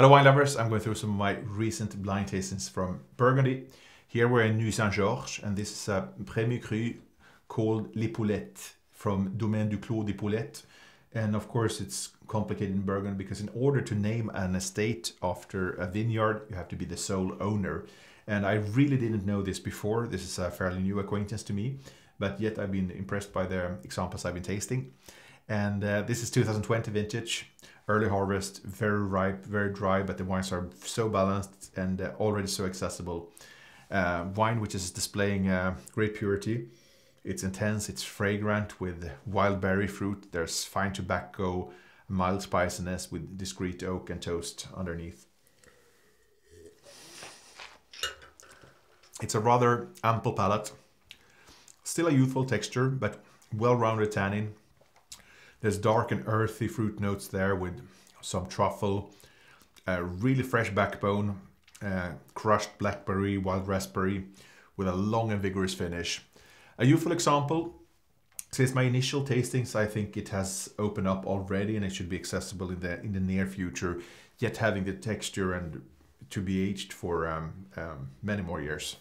Hello wine lovers, I'm going through some of my recent blind tastings from Burgundy. Here we're in Nuits Saint-Georges and this is a Premier Cru called Les Poulettes from Domaine du Clos des Poulettes. And of course it's complicated in Burgundy because in order to name an estate after a vineyard, you have to be the sole owner. And I really didn't know this before. This is a fairly new acquaintance to me, but yet I've been impressed by the examples I've been tasting. And this is 2020 vintage, early harvest, very ripe, very dry, but the wines are so balanced and already so accessible. Wine which is displaying great purity. It's intense, it's fragrant with wild berry fruit. There's fine tobacco, mild spiciness with discreet oak and toast underneath. It's a rather ample palate. Still a youthful texture, but well-rounded tannin. There's dark and earthy fruit notes there with some truffle, a really fresh backbone, crushed blackberry, wild raspberry with a long and vigorous finish. A youthful example. Since my initial tastings, I think it has opened up already and it should be accessible in the near future, yet having the texture and to be aged for many more years.